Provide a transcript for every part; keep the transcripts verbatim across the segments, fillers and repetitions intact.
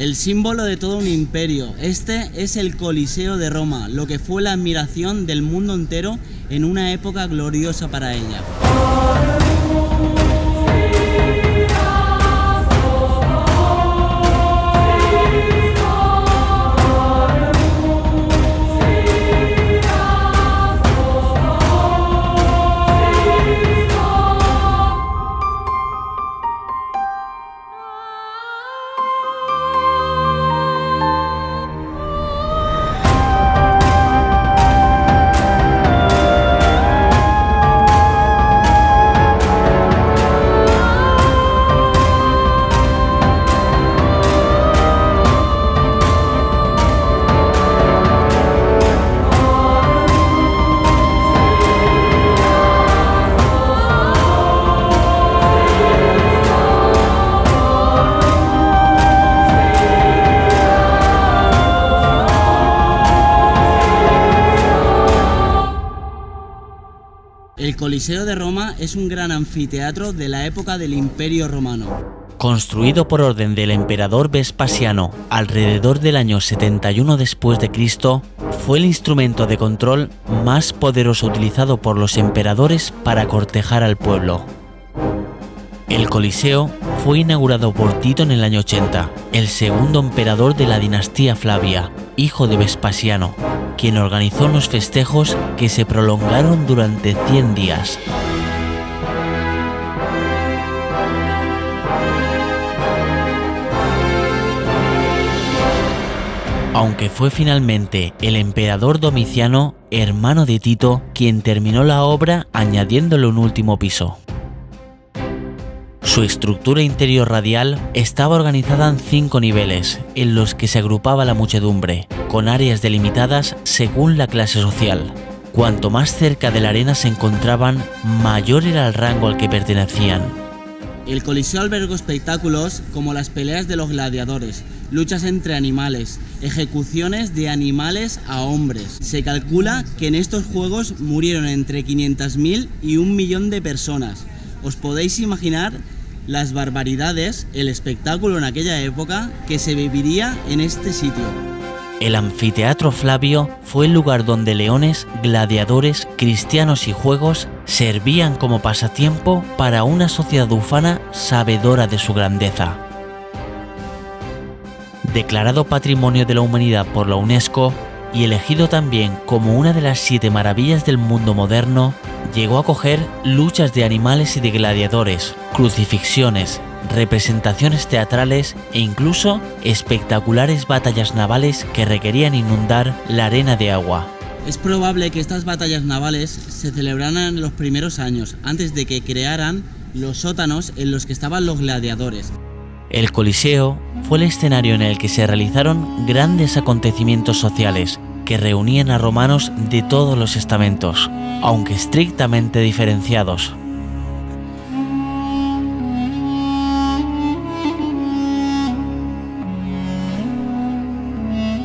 El símbolo de todo un imperio, este es el Coliseo de Roma, lo que fue la admiración del mundo entero en una época gloriosa para ella. El Coliseo de Roma es un gran anfiteatro de la época del Imperio Romano. Construido por orden del emperador Vespasiano alrededor del año setenta y uno después de Cristo, fue el instrumento de control más poderoso utilizado por los emperadores para cortejar al pueblo. El Coliseo fue inaugurado por Tito en el año ochenta, el segundo emperador de la dinastía Flavia, hijo de Vespasiano, quien organizó los festejos que se prolongaron durante cien días. Aunque fue finalmente el emperador Domiciano, hermano de Tito, quien terminó la obra añadiéndole un último piso. Su estructura interior radial estaba organizada en cinco niveles, en los que se agrupaba la muchedumbre, con áreas delimitadas según la clase social. Cuanto más cerca de la arena se encontraban, mayor era el rango al que pertenecían. El Coliseo albergó espectáculos como las peleas de los gladiadores, luchas entre animales, ejecuciones de animales a hombres. Se calcula que en estos juegos murieron entre quinientas mil y un millón de personas. Os podéis imaginar las barbaridades, el espectáculo en aquella época que se viviría en este sitio. El anfiteatro Flavio fue el lugar donde leones, gladiadores, cristianos y juegos servían como pasatiempo para una sociedad ufana sabedora de su grandeza. Declarado Patrimonio de la Humanidad por la UNESCO y elegido también como una de las siete maravillas del mundo moderno, llegó a acoger luchas de animales y de gladiadores, crucifixiones, representaciones teatrales e incluso espectaculares batallas navales que requerían inundar la arena de agua. Es probable que estas batallas navales se celebraran en los primeros años, antes de que crearan los sótanos en los que estaban los gladiadores. El Coliseo fue el escenario en el que se realizaron grandes acontecimientos sociales, que reunían a romanos de todos los estamentos, aunque estrictamente diferenciados.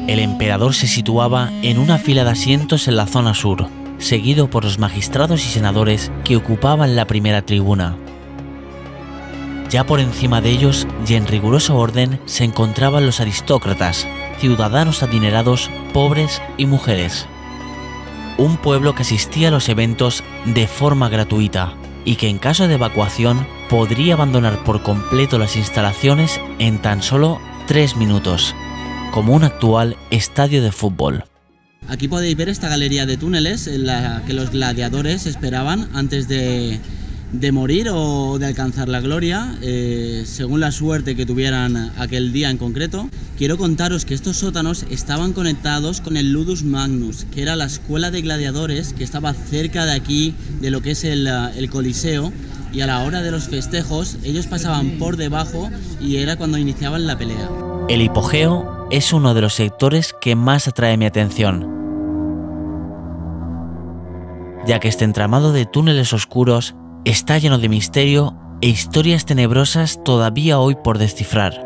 El emperador se situaba en una fila de asientos en la zona sur, seguido por los magistrados y senadores que ocupaban la primera tribuna. Ya por encima de ellos, y en riguroso orden, se encontraban los aristócratas, ciudadanos adinerados, pobres y mujeres. Un pueblo que asistía a los eventos de forma gratuita y que en caso de evacuación podría abandonar por completo las instalaciones en tan solo tres minutos, como un actual estadio de fútbol. Aquí podéis ver esta galería de túneles en la que los gladiadores esperaban antes de, de morir o de alcanzar la gloria, eh, según la suerte que tuvieran aquel día en concreto. Quiero contaros que estos sótanos estaban conectados con el Ludus Magnus, que era la escuela de gladiadores que estaba cerca de aquí, de lo que es el, el Coliseo, y a la hora de los festejos ellos pasaban por debajo y era cuando iniciaban la pelea. El hipogeo es uno de los sectores que más atrae mi atención, ya que este entramado de túneles oscuros está lleno de misterio e historias tenebrosas todavía hoy por descifrar.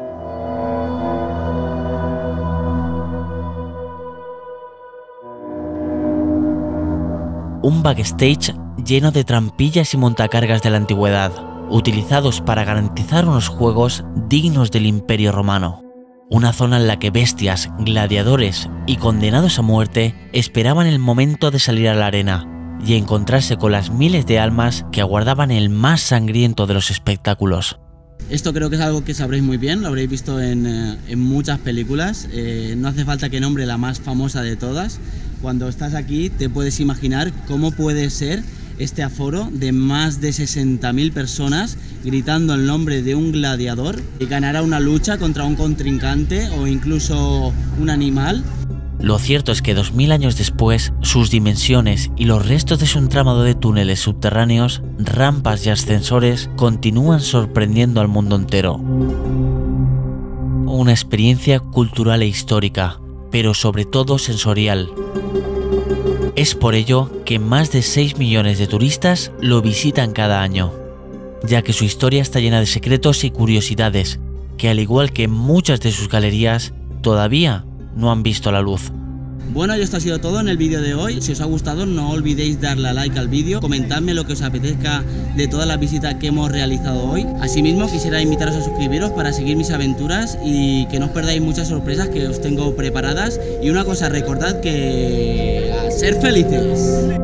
Un backstage lleno de trampillas y montacargas de la antigüedad, utilizados para garantizar unos juegos dignos del Imperio Romano. una zona en la que bestias, gladiadores y condenados a muerte esperaban el momento de salir a la arena y encontrarse con las miles de almas que aguardaban el más sangriento de los espectáculos. Esto creo que es algo que sabréis muy bien, lo habréis visto en, en muchas películas, eh, no hace falta que nombre la más famosa de todas. Cuando estás aquí te puedes imaginar cómo puede ser este aforo de más de sesenta mil personas gritando el nombre de un gladiador que ganará una lucha contra un contrincante o incluso un animal. Lo cierto es que dos mil años después, sus dimensiones y los restos de su entramado de túneles subterráneos, rampas y ascensores continúan sorprendiendo al mundo entero. Una experiencia cultural e histórica, pero sobre todo sensorial. Es por ello que más de seis millones de turistas lo visitan cada año, ya que su historia está llena de secretos y curiosidades, que al igual que muchas de sus galerías, todavía no han visto la luz. Bueno, y esto ha sido todo en el vídeo de hoy. Si os ha gustado, no olvidéis darle a like al vídeo, comentadme lo que os apetezca de todas las visitas que hemos realizado hoy. Asimismo, quisiera invitaros a suscribiros para seguir mis aventuras y que no os perdáis muchas sorpresas que os tengo preparadas. Y una cosa, recordad que... ¡a ser felices!